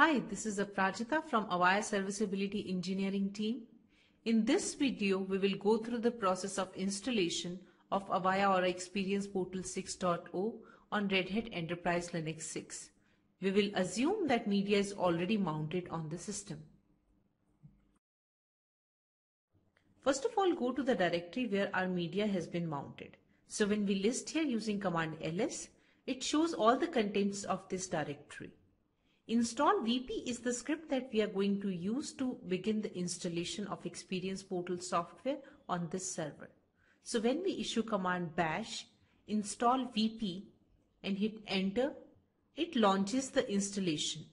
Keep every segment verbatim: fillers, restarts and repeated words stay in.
Hi, this is Aprajita from Avaya Serviceability Engineering team. In this video, we will go through the process of installation of Avaya Aura Experience Portal six point oh on Red Hat Enterprise Linux six. We will assume that media is already mounted on the system. First of all, go to the directory where our media has been mounted. So when we list here using command ls, it shows all the contents of this directory. Install V P is the script that we are going to use to begin the installation of Experience Portal software on this server. So when we issue command bash install V P and hit enter, it launches the installation.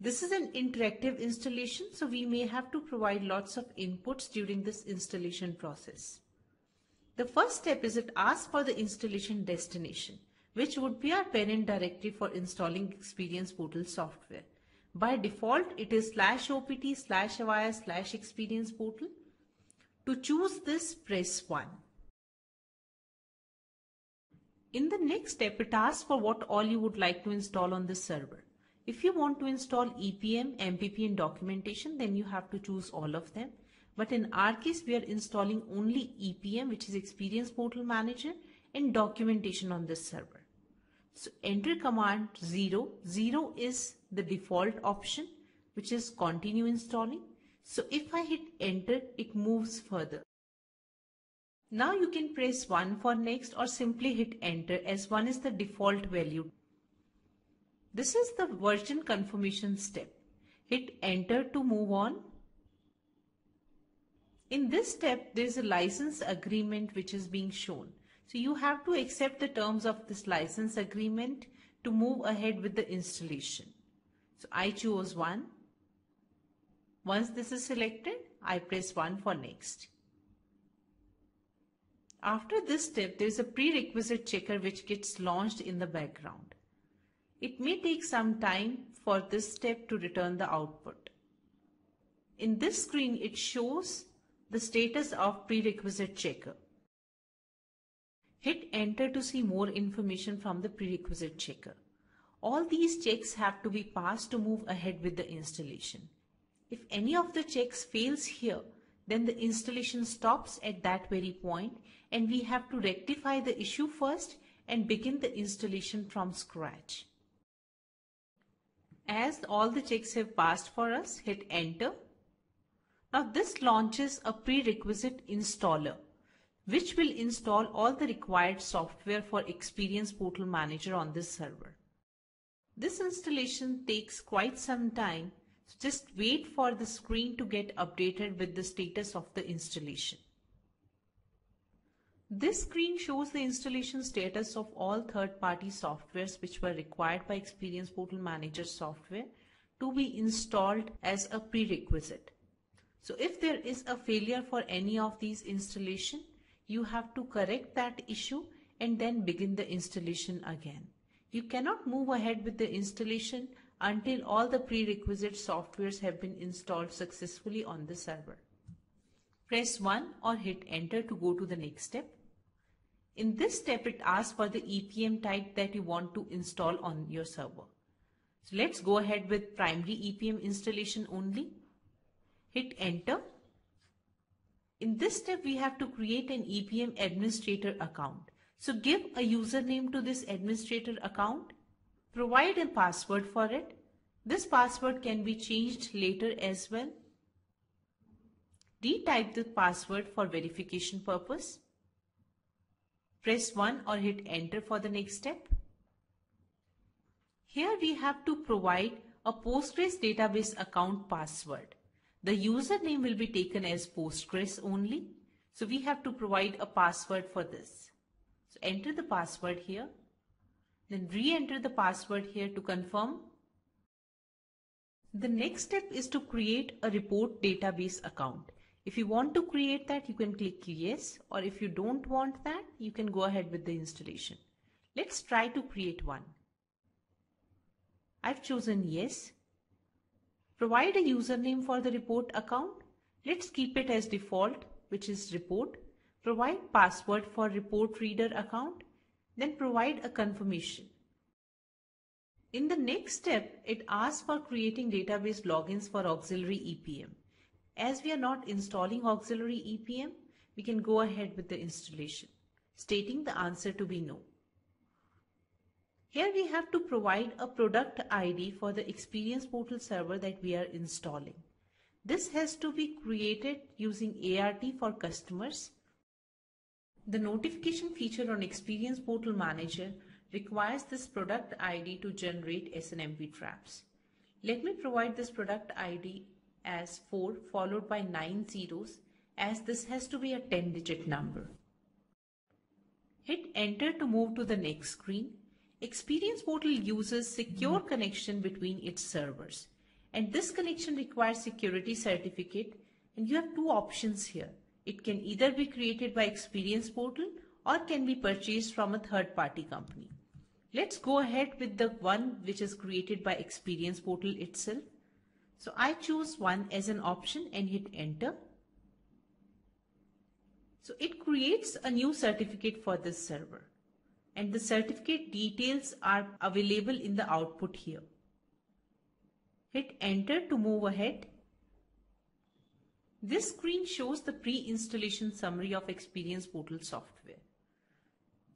This is an interactive installation, so we may have to provide lots of inputs during this installation process. The first step is it asks for the installation destination, which would be our parent directory for installing Experience Portal software. By default, it is slash opt slash avaya slash experience portal. To choose this, press one. In the next step, it asks for what all you would like to install on the server. If you want to install E P M, M P P and documentation, then you have to choose all of them. But in our case, we are installing only E P M, which is Experience Portal Manager, and documentation on this server. So enter command zero. zero is the default option, which is continue installing. So if I hit enter, it moves further. Now you can press one for next or simply hit enter, as one is the default value. This is the version confirmation step. Hit enter to move on. In this step, there is a license agreement which is being shown. So you have to accept the terms of this license agreement to move ahead with the installation. So I choose one. Once this is selected, I press one for next. After this step, there is a prerequisite checker which gets launched in the background. It may take some time for this step to return the output. In this screen, it shows the status of prerequisite checker. Hit enter to see more information from the prerequisite checker. All these checks have to be passed to move ahead with the installation. If any of the checks fails here, then the installation stops at that very point, and we have to rectify the issue first and begin the installation from scratch. As all the checks have passed for us, hit enter. Now this launches a prerequisite installer, which will install all the required software for Experience Portal Manager on this server. This installation takes quite some time, so just wait for the screen to get updated with the status of the installation. This screen shows the installation status of all third-party softwares which were required by Experience Portal Manager software to be installed as a prerequisite. So if there is a failure for any of these installations, you have to correct that issue and then begin the installation again. You cannot move ahead with the installation until all the prerequisite softwares have been installed successfully on the server. Press one or hit enter to go to the next step. In this step, it asks for the E P M type that you want to install on your server. So let's go ahead with primary E P M installation only. Hit enter. In this step, we have to create an E P M administrator account. So give a username to this administrator account. Provide a password for it. This password can be changed later as well. Retype the password for verification purpose. Press one or hit enter for the next step. Here we have to provide a Postgres database account password. The username will be taken as Postgres only, so we have to provide a password for this. So enter the password here, then re-enter the password here to confirm. The next step is to create a report database account. If you want to create that, you can click yes, or if you don't want that, you can go ahead with the installation. Let's try to create one. I've chosen yes. Provide a username for the report account. Let's keep it as default, which is report. Provide password for report reader account. Then provide a confirmation. In the next step, it asks for creating database logins for auxiliary E P M. As we are not installing auxiliary E P M, we can go ahead with the installation, stating the answer to be no. Here we have to provide a product I D for the Experience Portal server that we are installing. This has to be created using A R T for customers. The notification feature on Experience Portal Manager requires this product I D to generate S N M P traps. Let me provide this product I D as four followed by nine zeros, as this has to be a ten digit number. Hit enter to move to the next screen. Experience Portal uses secure connection between its servers, and this connection requires security certificate, and you have two options here. It can either be created by Experience Portal or can be purchased from a third party company. Let's go ahead with the one which is created by Experience Portal itself. So I choose one as an option and hit enter. So it creates a new certificate for this server, and the certificate details are available in the output here. Hit enter to move ahead. This screen shows the pre-installation summary of Experience Portal software.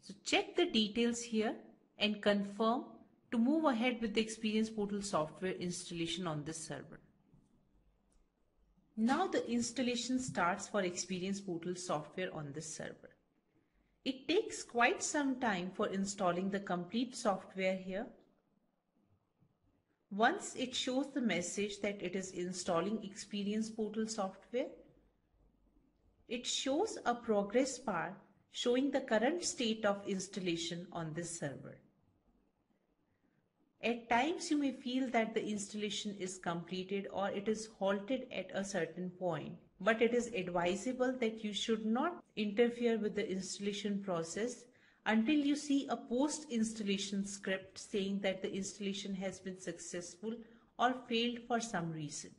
So check the details here and confirm to move ahead with the Experience Portal software installation on this server. Now the installation starts for Experience Portal software on this server. It takes quite some time for installing the complete software here. Once it shows the message that it is installing Experience Portal software, it shows a progress bar showing the current state of installation on this server. At times you may feel that the installation is completed or it is halted at a certain point, but it is advisable that you should not interfere with the installation process until you see a post-installation script saying that the installation has been successful or failed for some reason.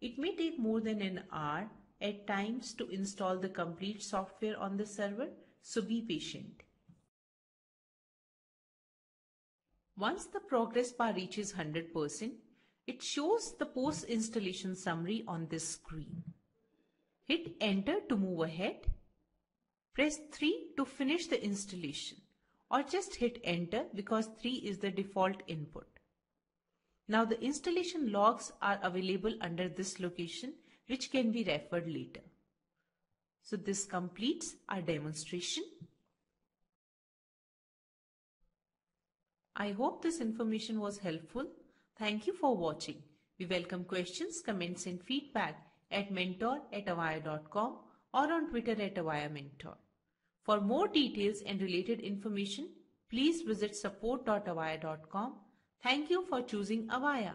It may take more than an hour at times to install the complete software on the server, so be patient. Once the progress bar reaches one hundred percent, it shows the post-installation summary on this screen. Hit enter to move ahead. Press three to finish the installation, or just hit enter because three is the default input. Now the installation logs are available under this location, which can be referred later. So this completes our demonstration. I hope this information was helpful. Thank you for watching. We welcome questions, comments and feedback at mentor at avaya dot com or on Twitter at Avaya Mentor. For more details and related information, please visit support dot avaya dot com. Thank you for choosing Avaya.